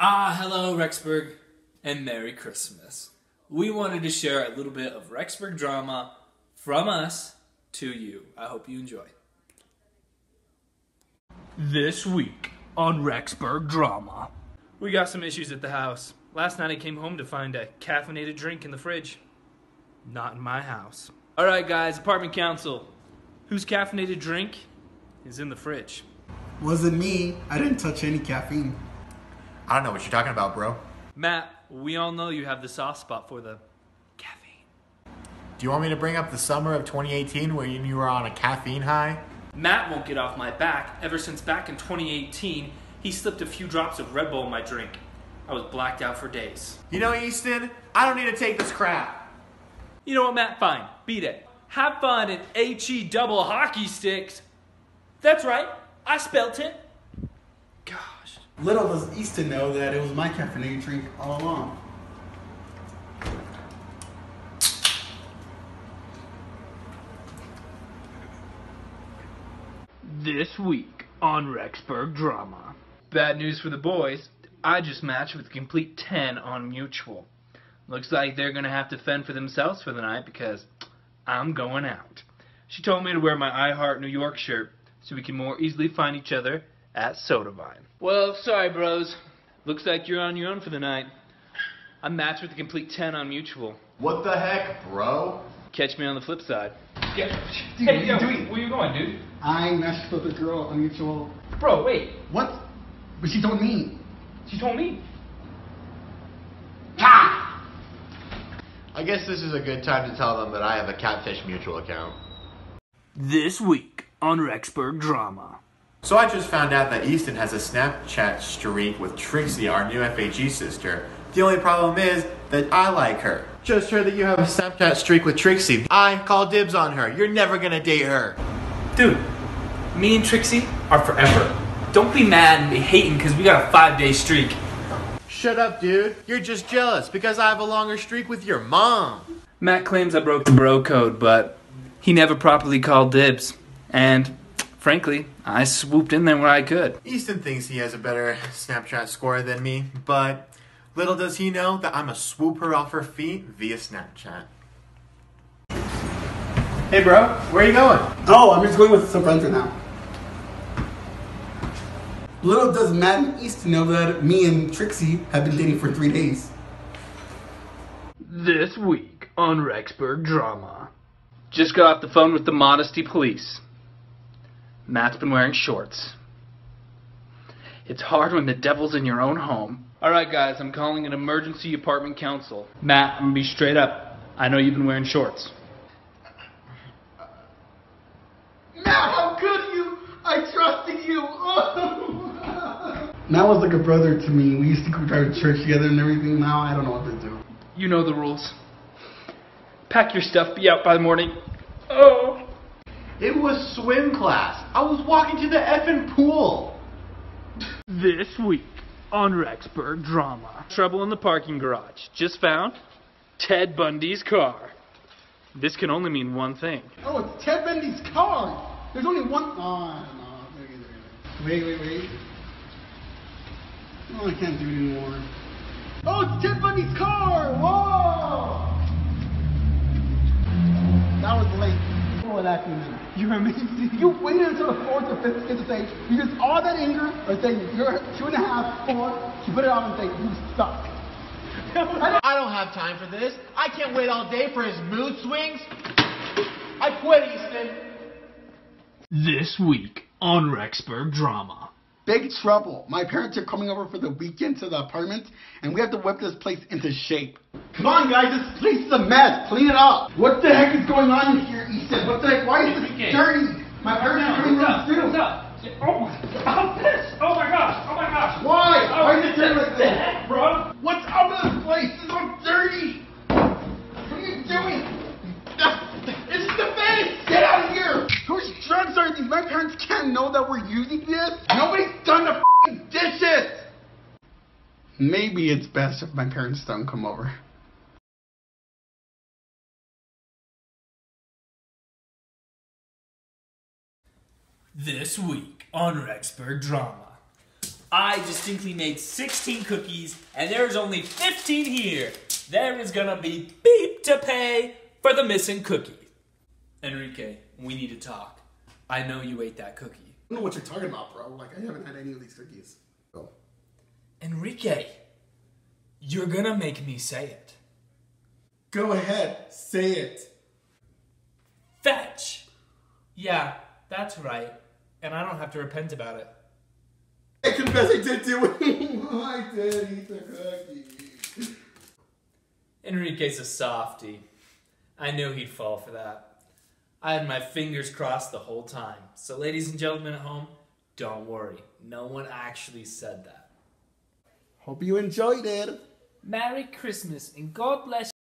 Hello Rexburg, and Merry Christmas. We wanted to share a little bit of Rexburg drama from us to you. I hope you enjoy. This week on Rexburg Drama. We got some issues at the house. Last night I came home to find a caffeinated drink in the fridge. Not in my house. Alright guys, apartment council. Whose caffeinated drink is in the fridge? Wasn't me. I didn't touch any caffeine. I don't know what you're talking about, bro. Matt, we all know you have the soft spot for the caffeine. Do you want me to bring up the summer of 2018 when you were on a caffeine high? Matt won't get off my back ever since back in 2018 he slipped a few drops of Red Bull in my drink. I was blacked out for days. You know, Easton, I don't need to take this crap. You know what, Matt? Fine. Beat it. Have fun at H-E double hockey sticks. That's right. I spelt it. Gosh. Little does Easton know that it was my caffeinated drink all along. This week on Rexburg Drama. Bad news for the boys. I just matched with a complete 10 on Mutual. Looks like they're going to have to fend for themselves for the night because I'm going out. She told me to wear my I Heart New York shirt so we can more easily find each other at Soda Vine. Well, sorry bros. Looks like you're on your own for the night. I matched with a complete 10 on Mutual. What the heck, bro? Catch me on the flip side. Yeah. Dude, hey, yo, where you going, dude? I matched with a girl on Mutual. Bro, wait. What? But she told me. She told me. Ha! I guess this is a good time to tell them that I have a Catfish Mutual account. This week on Rexburg Drama. So I just found out that Easton has a Snapchat streak with Trixie, our new FHE sister. The only problem is that I like her. Just heard that you have a Snapchat streak with Trixie. I call dibs on her. You're never gonna date her. Dude, me and Trixie are forever. Don't be mad and be hating because we got a 5-day streak. Shut up, dude. You're just jealous because I have a longer streak with your mom. Matt claims I broke the bro code, but he never properly called dibs. And, frankly, I swooped in there where I could. Easton thinks he has a better Snapchat score than me, but little does he know that I'm gonna swoop her off her feet via Snapchat. Hey, bro. Where are you going? Oh, I'm just going with some friends right now. Little does Matt and Easton know that me and Trixie have been dating for 3 days. This week on Rexburg Drama. Just got off the phone with the modesty police. Matt's been wearing shorts. It's hard when the devil's in your own home. Alright guys, I'm calling an emergency apartment council. Matt, I'm gonna be straight up. I know you've been wearing shorts. Matt, how could you? I trusted you. Matt was like a brother to me. We used to go drive to church together and everything. Now I don't know what to do. You know the rules. Pack your stuff, be out by the morning. Oh. It was swim class. I was walking to the effing pool. This week on Rexburg Drama. Trouble in the parking garage. Just found Ted Bundy's car. This can only mean one thing. Oh, it's Ted Bundy's car. There's only one. Oh, no. Wait. Oh, I can't do it anymore. Oh, it's Ted Bundy's car! Whoa! That was late. Oh, that's amazing. You're amazing. You waited until the 4th or 5th kid to say, you just all that anger or saying you're 2 and a half, 4, you put it on and say, you suck. I don't have time for this. I can't wait all day for his mood swings. I quit, Easton. This week on Rexburg Drama. Big trouble. My parents are coming over for the weekend to the apartment, and we have to whip this place into shape. Come on, guys. This place is a mess. Clean it up. What the heck is going on in here, Easton? What the heck? Why is this dirty? My parents are coming around through. Oh, my God. Oh, my gosh. Oh, my gosh. Why? Oh, why is it dirty like this? Heck, bro? What's up with this place? It's all dirty. What are you doing? It's the face. Get out of here. Whose drugs are these? My parents can't know that we're using this. Nobody's done the f***ing dishes! Maybe it's best if my parents don't come over. This week on Rexburg Drama. I distinctly made 16 cookies, and there's only 15 here. There is gonna be beep to pay for the missing cookie. Enrique, we need to talk. I know you ate that cookie. I don't know what you're talking about, bro. Like, I haven't had any of these cookies. Oh. Enrique, you're gonna make me say it. Go ahead, say it. Fetch. Yeah, that's right. And I don't have to repent about it. I confess I did do it. I did eat the cookie. Enrique's a softie. I knew he'd fall for that. I had my fingers crossed the whole time. So ladies and gentlemen at home, don't worry. No one actually said that. Hope you enjoyed it. Merry Christmas and God bless you.